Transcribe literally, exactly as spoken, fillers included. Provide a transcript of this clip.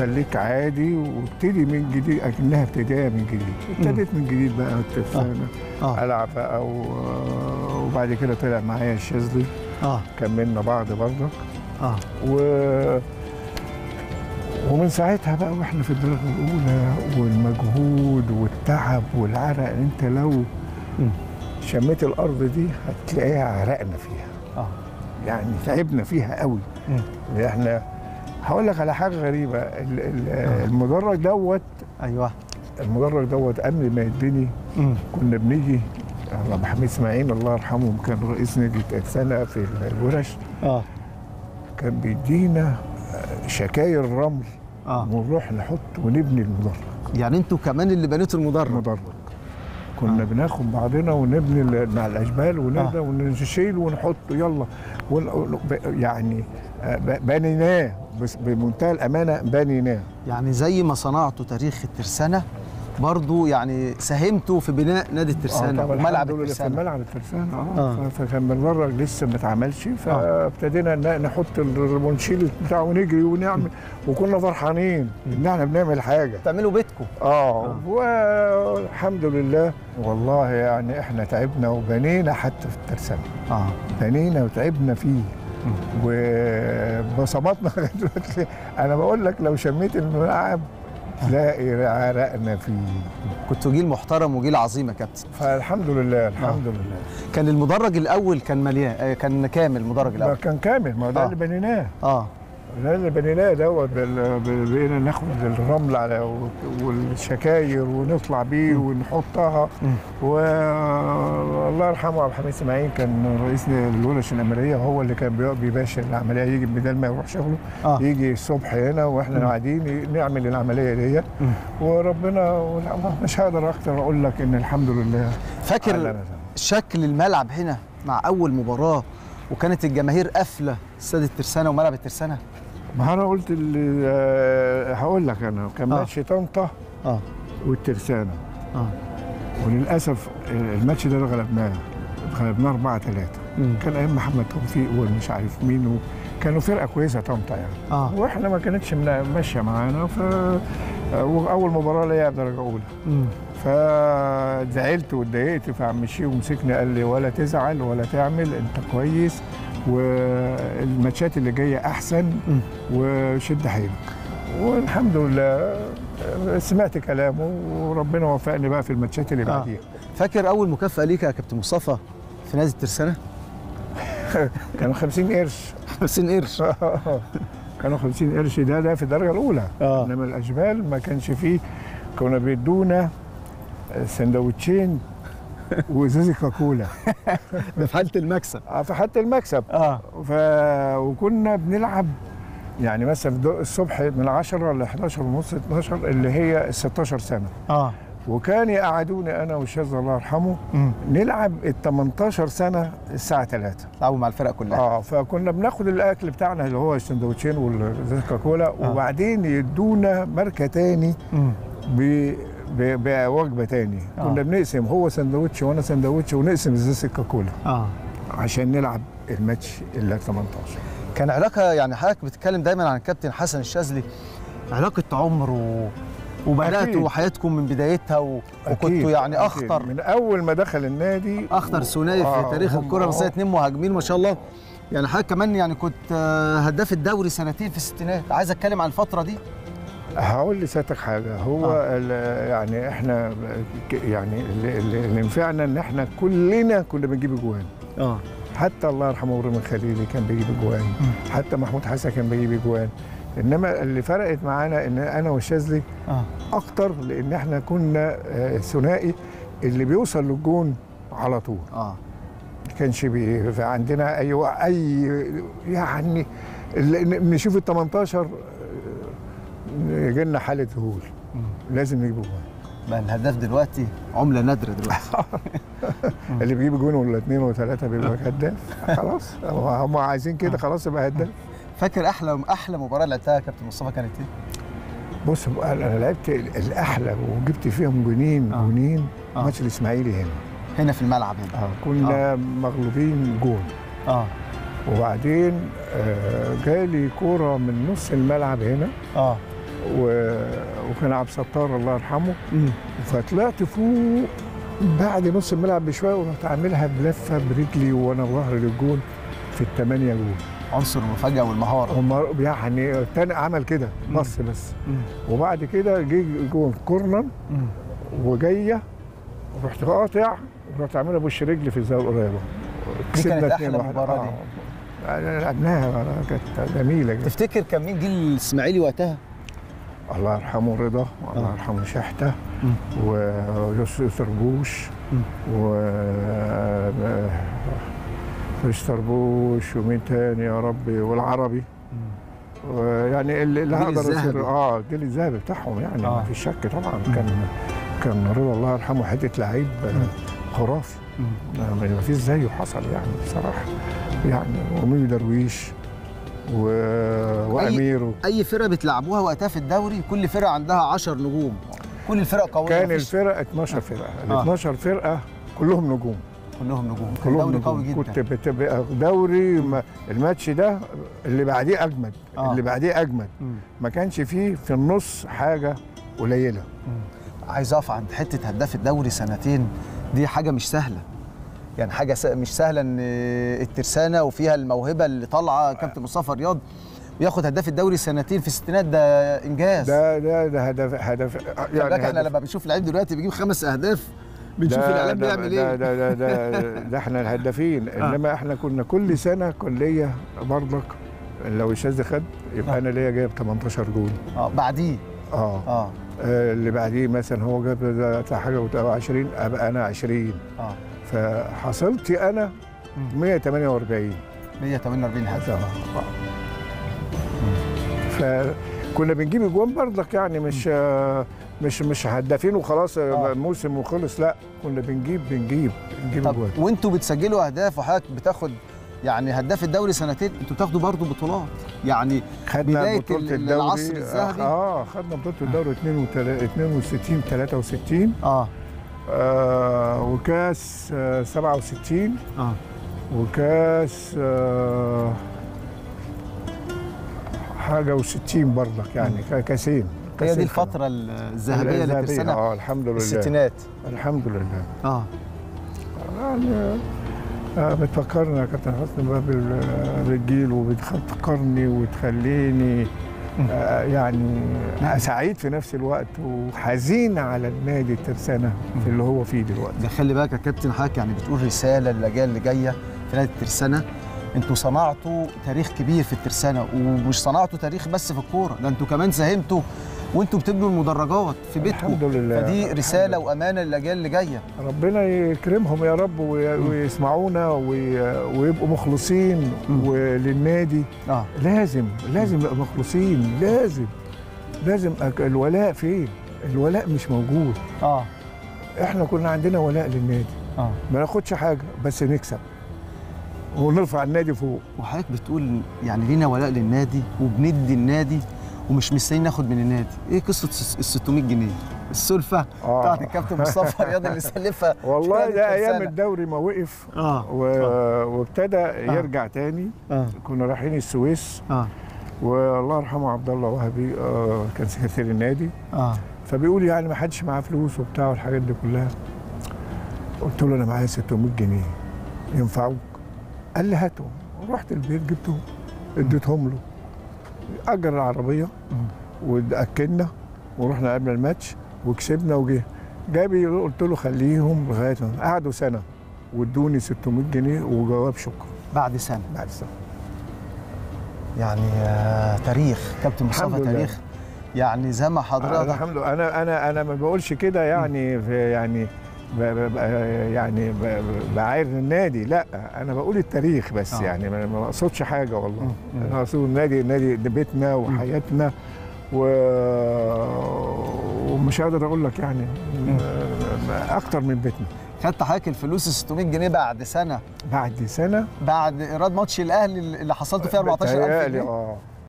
خليك عادي وابتدي من جديد اكنها ابتدائيه من جديد. ابتديت من جديد بقى الترسانه آه. العب بقى و... وبعد كده طلع معايا الشاذلي اه كملنا بعض برضك اه و... ومن ساعتها بقى واحنا في الدرجه الاولى والمجهود والتعب والعرق. انت لو مم. شميت الارض دي هتلاقيها عرقنا فيها اه يعني تعبنا فيها قوي. مم. احنا هقول لك على حاجه غريبه. ال ال آه. المدرج دوت ايوه المدرج دوت قبل ما يتبني كنا بنيجي عبد الحميد اسماعيل الله يرحمه كان رئيس نادي الترسانه في الورش اه كان بيدينا شكاير الرمل اه ونروح نحط ونبني المدرج. يعني انتوا كمان اللي بنيتوا المدرج؟ المدرج كنا آه. بناخد بعضنا ونبني مع الاشبال ونبدا آه. ونشيل ونحطه يلا ون... يعني بنيناه بس بمنتهى الامانه بنيناه. يعني زي ما صنعتوا تاريخ الترسانه برضو يعني ساهمتوا في بناء نادي الترسانه وملعب الترسانه. ملعب الترسانه اه فكان المدرج لسه ما اتعملش فابتدينا نحط الرمونشيل بتاعه ونجري ونعمل وكنا فرحانين ان احنا بنعمل حاجه. بتعملوا بيتكم اه والحمد لله. والله يعني احنا تعبنا وبنينا حتى في الترسانه اه بنينا وتعبنا فيه وبصماتنا دلوقتي. انا بقول لك لو شميت الملعب تلاقي عرقنا فيه. كنتوا جيل محترم وجيل عظيم يا كابتن. فالحمد لله الحمد آه. لله. كان المدرج الاول كان مليان كان كامل المدرج الاول. كان كامل ما ده آه. اللي بنيناه اه ده اللي بنيناه دوت بقينا ناخد الرمل على والشكاير ونطلع بيه م. ونحطها م. والله يرحمه عبد الحميد اسماعيل كان رئيس الورش الامريه هو اللي كان بيباشر العمليه. يجي بدل ما يروح شغله آه. يجي الصبح هنا واحنا قاعدين نعمل العمليه دي وربنا. مش هقدر اكتر اقول لك ان الحمد لله. فاكر شكل الملعب هنا مع اول مباراه وكانت الجماهير قافله استاد الترسانه وملعب الترسانه؟ ما انا قلت هقول لك انا كان ماتش طنطة اه والترسانه اه وللاسف الماتش ده غلبناه غلبناه أربعة ثلاثة. كان ايام محمد توفيق ومش عارف مين و... كانوا فرقه كويسه طنطة يعني آه. واحنا ما كانتش ماشيه معانا ف واول مباراه ليا درجه اولى امم فزعلت واتضايقت فعم شيخ ومسكني قال لي ولا تزعل ولا تعمل انت كويس والماتشات اللي جايه احسن مم. وشد حيلك. والحمد لله سمعت كلامه وربنا وفقني بقى في الماتشات اللي آه. بعديها. فاكر اول مكافاه ليك يا كابتن مصطفى في نادي الترسانه؟ كانوا خمسين قرش. خمسين قرش كانوا خمسين قرش ده ده في الدرجه الاولى آه. انما الاشبال ما كانش فيه. كنا بيدونا سندوتشين وازازه كوكولا ده في حاله المكسب اه في حاله المكسب اه ف... وكنا بنلعب يعني مثلا الصبح من عشرة ل احداشر ونص اتناشر اللي هي ال ستاشر سنة اه وكان يقعدوني انا والشاذلي الله يرحمه مم. نلعب ال تمنتاشر سنة الساعه ثلاثة. تلعبوا مع الفرق كلها اه فكنا بناخد الاكل بتاعنا اللي هو السندوتشين والكوكا كولا آه. وبعدين يدونا ماركه ثاني ب... بوجبه ثاني آه. كنا بنقسم هو سندوتش وانا سندوتش ونقسم ازازه الكوكولا اه عشان نلعب الماتش اللي تمنتاشر. كان علاقه يعني حضرتك بتتكلم دايما عن الكابتن حسن الشاذلي علاقه عمر و... وبداتوا حياتكم من بدايتها و... وكنتوا يعني اخطر أكيد. من اول ما دخل النادي اخطر ثنائي و... في تاريخ الكره المصريه. اثنين مهاجمين ما شاء الله. يعني حضرتك كمان يعني كنت هداف الدوري سنتين في الستينات. عايز اتكلم عن الفتره دي. هقول لسيادتك حاجه هو آه. يعني احنا يعني اللي نفعنا ان احنا كلنا كنا بنجيب اجوان اه حتى الله يرحمه ابراهيم خليلي كان بيجيب اجوان آه. حتى محمود حسن كان بيجيب اجوان. انما اللي فرقت معانا ان انا والشاذلي آه. اكتر لان احنا كنا ثنائي اللي بيوصل للجون على طول اه ما كانش عندنا اي اي يعني نشوف ال تمنتاشر جينا حاله ذهول لازم نجيب جوان. بقى الهداف دلوقتي عمله نادره دلوقتي. اللي بيجيب جون ولا اثنين وثلاثه بيبقى هداف. خلاص هم عايزين كده خلاص يبقى هداف. فاكر احلى احلى مباراه لعبتها يا كابتن مصطفى كانت ايه؟ بص انا لعبت الاحلى وجبت فيهم جونين آه. جونين آه. ماتش الاسماعيلي هنا هنا في الملعب هنا آه. كنا آه. مغلوبين جون اه وبعدين آه جالي كوره من نص الملعب هنا اه وكان عبد الستار الله يرحمه. فطلعت فوق بعد نص الملعب بشويه ورحت عاملها بلفه برجلي وانا ظهر للجون في الثمانيه جون. عنصر المفاجاه والمهاره. يعني الثاني عمل كده بص بس. مم. وبعد كده جه جون كورنر وجايه ورحت قاطع ورحت عاملها بوش رجلي في الزاويه القريبه. كسبنا اثنين واحد. المباراه دي لعبناها كانت جميله جدا. تفتكر كان مين جيل الاسماعيلي وقتها؟ الله يرحمه رضا والله يرحمه شحته ورسي ترجوش و رسي ترجوش ومين تاني يا ربي والعربي ويعني اللي هقدر اه جيل الذهبي بتاعهم يعني ما فيش شك طبعا. كان كان رضا الله يرحمه حته لعيب خرافي ما فيش زيه حصل يعني بصراحه يعني. وميدو درويش و... واميرو. اي, أي فرقه بتلعبوها وقتها في الدوري كل فرقه عندها عشرة نجوم، كل الفرق قويه. كان الفرقه اتناشر فرقه، ال آه. اتناشر فرقه كلهم نجوم كلهم نجوم كلهم دوري قوي جدا. كنت بتبقى دوري الماتش ده اللي بعديه اجمد آه. اللي بعديه اجمد. مم. ما كانش فيه في النص حاجه قليله. عايز اقف عند حته هداف الدوري سنتين، دي حاجه مش سهله يعني، حاجه مش سهله ان الترسانه وفيها الموهبه اللي طالعه كابتن مصطفى رياض وياخد هداف الدوري سنتين في الستينات، ده انجاز. ده ده ده هدف هدف يعني. احنا لما بنشوف لعيب دلوقتي بيجيب خمس اهداف بنشوف الاعلام بيعمل ايه. ده ده ده ده احنا الهدافين، انما احنا كنا كل سنه كليه برضك لو الشاذلي خد يبقى انا ليا جايب تمنتاشر جول اه بعديه اه اه اللي بعديه مثلا هو جاب حاجه عشرين ابقى انا عشرين اه فحصلتي انا مية وتمانية واربعين مية وتمانية واربعين هدف. فكنا بنجيب اجوان برضك يعني مش مش مش هدافين وخلاص موسم وخلص، لا كنا بنجيب بنجيب بنجيب اجوان. وانتوا بتسجلوا اهداف وحضرتك بتاخد يعني هداف الدوري سنتين، انتوا بتاخدوا برضه بطولات يعني. خدنا بطولة الدوري العصر الذهبي اه خدنا بطولة الدوري اتنين وستين تلاتة وستين اه آه وكاس آه سبعة وستين اه وكاس آه حاجه و60 برضك يعني كاسين. هي دي الفتره الذهبيه اللي الترسانه اه الحمد لله الستينات الحمد لله اه يعني آه بتفكرنا يا كابتن حسني بقى بالجيل وبتفكرني وتخليني آه يعني سعيد في نفس الوقت وحزين على النادي الترسانه في اللي هو فيه دلوقتي ده. خلي بالك يا كابتن حضرتك يعني بتقول رساله للاجيال اللي جايه في نادي الترسانه، انتوا صنعتوا تاريخ كبير في الترسانه، ومش صنعتوا تاريخ بس في الكوره، ده انتوا كمان ساهمتوا وانتوا بتبنوا المدرجات في بيتكم. الحمد لله. فدي رساله وامانه للاجيال اللي جايه، ربنا يكرمهم يا رب ويسمعونا ويبقوا مخلصين للنادي. آه. لازم لازم نبقى مخلصين، لازم لازم الولاء. فين الولاء؟ مش موجود. اه احنا كنا عندنا ولاء للنادي اه ما ناخدش حاجه بس نكسب ونرفع النادي فوق. وحضرتك بتقول يعني لينا ولاء للنادي وبندي النادي ومش مستنيين ناخد من النادي. ايه قصه ال ستمية جنيه السلفه آه. بتاعت الكابتن مصطفى رياض اللي سلفها؟ والله ده ايام الدوري ما وقف آه. و... آه. وابتدى آه. يرجع تاني آه. كنا رايحين السويس آه. والله يرحمه عبد الله وهبي آه كان سكرتير النادي آه. فبيقول يعني ما حدش معاه فلوس وبتاع والحاجات دي كلها. قلت له انا معايا ستمية جنيه ينفعوك؟ قال لي هاتهم. رحت البيت جبتهم اديتهم له، اجر العربيه واتاكدنا ورحنا لعبنا الماتش وكسبنا وجه جابي. قلت له خليهم لغايه ما قعدوا سنه وادوني ستمية جنيه وجواب شكر بعد سنه بعد سنه يعني. آه تاريخ كابتن مصطفى، تاريخ يعني زي ما حضرتك. الحمد لله. انا انا انا ما بقولش كده يعني في يعني يعني بعاير النادي، لا انا بقول التاريخ بس آه. يعني ما اقصدش حاجه والله. مم. انا اقصد النادي النادي بيتنا وحياتنا و... ومش قادر اقول لك يعني اكتر من بيتنا. خدت حضرتك الفلوس ال ستمية جنيه بعد سنه بعد سنه بعد ايراد ماتش الاهلي اللي حصلته فيه اربعتاشر الف جنيه.